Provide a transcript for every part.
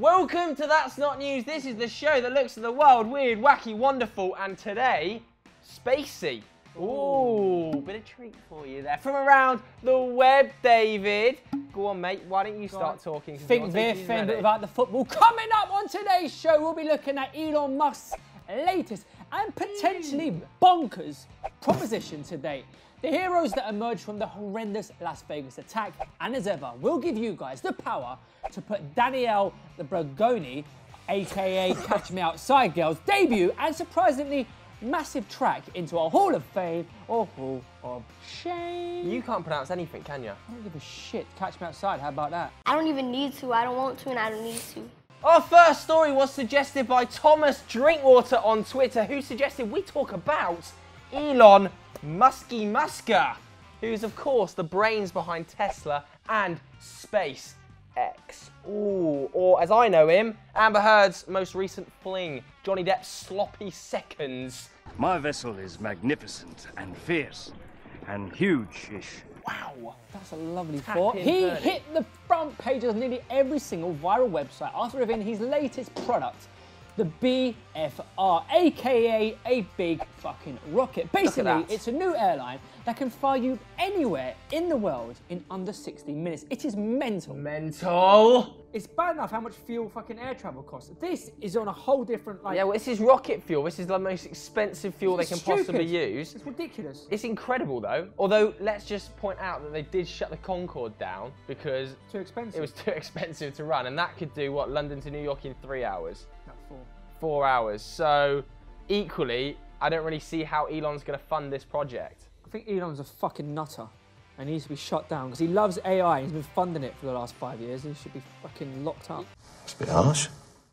Welcome to That's Not News. This is the show that looks at the world, weird, wacky, wonderful, and today, spacey. Ooh, bit of treat for you there. From around the web, David. Go on, mate, why don't you start talking? Think they're offended about the football. Coming up on today's show, we'll be looking at Elon Musk's latest and potentially bonkers proposition today. The heroes that emerged from the horrendous Las Vegas attack, and as ever, we'll give you guys the power to put Danielle Bregoli, aka Catch Me Outside Girl's debut and surprisingly massive track into our Hall of Fame or Hall of Shame. You can't pronounce anything, can you? I don't give a shit. Catch Me Outside, how about that? I don't even need to, I don't want to, and I don't need to. Our first story was suggested by Thomas Drinkwater on Twitter, who suggested we talk about Elon Musker, who's of course the brains behind Tesla and SpaceX. Ooh, or as I know him, Amber Heard's most recent fling, Johnny Depp's sloppy seconds. My vessel is magnificent and fierce and huge-ish. Wow, that's a lovely thought. He hit the front page of nearly every single viral website after revealing his latest product, the BFR, aka a big fucking rocket. Basically, it's a new airline that can fly you anywhere in the world in under 60 minutes. It is mental. Mental? It's bad enough how much fuel fucking air travel costs. This is on a whole different, like... Yeah, well, this is rocket fuel. This is the most expensive fuel they can possibly use. It's ridiculous. It's incredible, though. Although, let's just point out that they did shut the Concorde down because... Too expensive. It was too expensive to run, and that could do, what, London to New York in 3 hours? Four hours. So, equally, I don't really see how Elon's going to fund this project. I think Elon's a fucking nutter and he needs to be shut down because he loves AI. He's been funding it for the last 5 years and he should be fucking locked up. It's a bit harsh.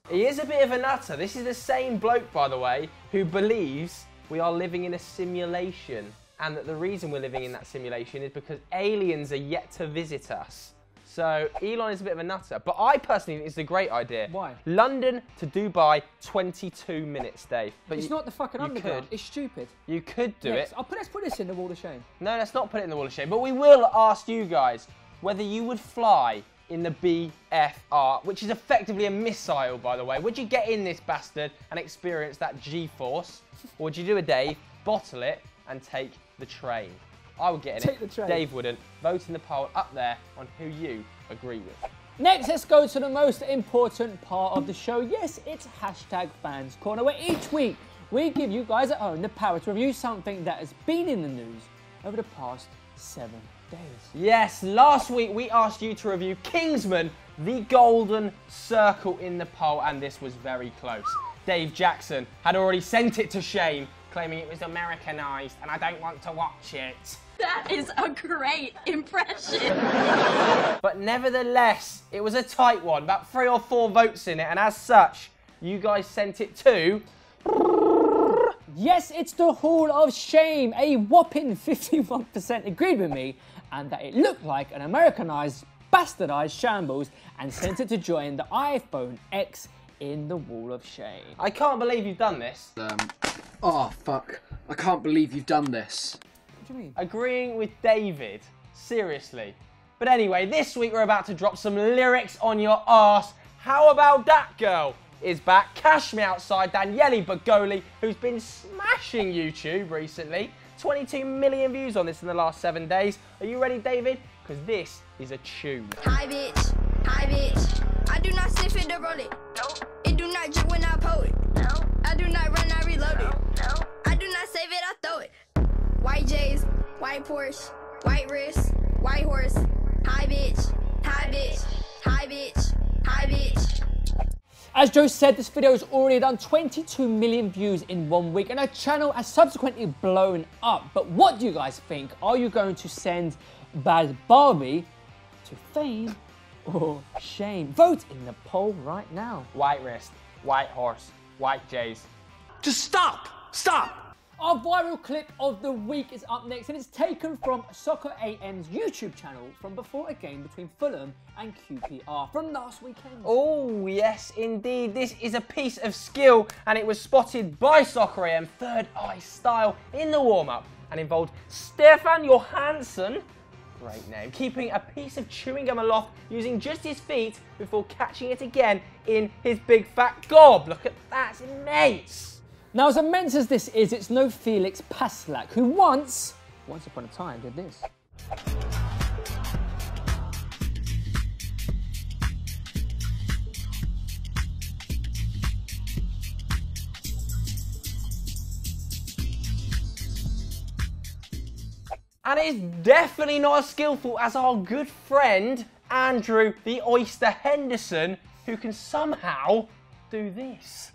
He is a bit of a nutter. This is the same bloke, by the way, who believes we are living in a simulation and that the reason we're living in that simulation is because aliens are yet to visit us. So, Elon is a bit of a nutter, but I personally think it's a great idea. Why? London to Dubai, 22 minutes, Dave. But it's not the fucking underground. It's stupid. You could do it. Let's put this in the Wall of Shame. No, let's not put it in the Wall of Shame, but we will ask you guys whether you would fly in the BFR, which is effectively a missile, by the way. Would you get in this bastard and experience that G-force? Or would you do a Dave, bottle it, and take the train? I would get in it. Take the train. Dave wouldn't. Vote in the poll up there on who you agree with. Next, let's go to the most important part of the show. Yes, it's hashtag Fans Corner, where each week we give you guys at home the power to review something that has been in the news over the past 7 days. Yes, last week we asked you to review Kingsman: The Golden Circle in the poll, and this was very close. Dave Jackson had already sent it to Shane, claiming it was Americanized, and I don't want to watch it. That is a great impression. But nevertheless, it was a tight one, about 3 or 4 votes in it, and as such, you guys sent it to... Yes, it's the Hall of Shame. A whopping 51% agreed with me, and that it looked like an Americanized, bastardized shambles, and sent it to join the iPhone X in the Wall of Shame. I can't believe you've done this. Oh, fuck. I can't believe you've done this. What do you mean? Agreeing with David. Seriously. But anyway, this week we're about to drop some lyrics on your arse. How about that girl is back. Cash Me Outside, Danielle Bregoli, who's been smashing YouTube recently. 22 million views on this in the last 7 days. Are you ready, David? Because this is a tune. Hi, bitch. Hi, bitch. I do not sniff it to roll it. Nope. It do not drip when I pull it. Nope. I do not run, I reload it. No. I do not save it, I throw it. White J's, white Porsche, white wrist, white horse. Hi, bitch. Hi, bitch. Hi, bitch. Hi, bitch. As Joe said, this video has already done 22 million views in 1 week, and our channel has subsequently blown up. But what do you guys think? Are you going to send Bad Barbie to fame or shame? Vote in the poll right now. White wrist, white horse, white J's. Just stop! Stop! Our viral clip of the week is up next, and it's taken from Soccer AM's YouTube channel from before a game between Fulham and QPR from last weekend. Oh, yes, indeed. This is a piece of skill, and it was spotted by Soccer AM third eye style in the warm-up and involved Stefan Johansson great name, keeping a piece of chewing gum aloft using just his feet before catching it again in his big fat gob. Look at that, it's immense. Now, as immense as this is, it's no Felix Paslak, who once upon a time, did this. And it is definitely not as skillful as our good friend, Andrew the Oyster Henderson, who can somehow do this.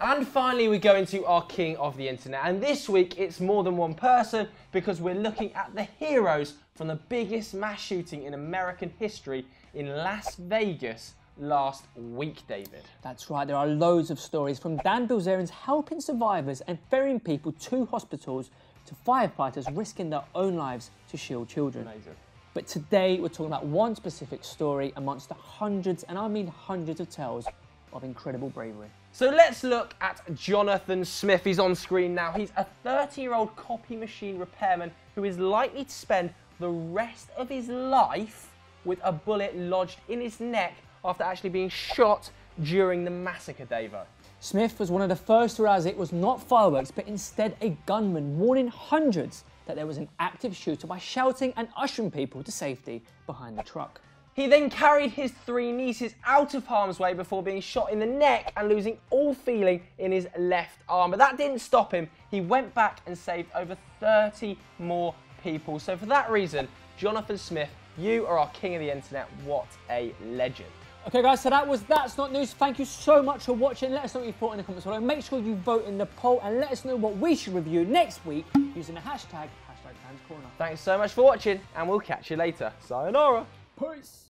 And finally, we go into our king of the internet. And this week, it's more than one person because we're looking at the heroes from the biggest mass shooting in American history in Las Vegas last week, David. That's right, there are loads of stories from Dan Bilzerian's helping survivors and ferrying people to hospitals to firefighters risking their own lives to shield children. Amazing. But today, we're talking about one specific story amongst the hundreds, and I mean hundreds of tales of incredible bravery. So let's look at Jonathan Smith. He's on screen now. He's a 30-year-old copy machine repairman who is likely to spend the rest of his life with a bullet lodged in his neck after actually being shot during the massacre, Davo. Smith was one of the first to realize it was not fireworks, but instead a gunman warning hundreds that there was an active shooter by shouting and ushering people to safety behind the truck. He then carried his three nieces out of harm's way before being shot in the neck and losing all feeling in his left arm. But that didn't stop him. He went back and saved over 30 more people. So for that reason, Jonathan Smith, you are our king of the internet. What a legend. Okay guys, so that was That's Not News. Thank you so much for watching. Let us know what you thought in the comments below. Make sure you vote in the poll and let us know what we should review next week using the hashtag FansCorner. Thanks so much for watching and we'll catch you later. Sayonara. Peace.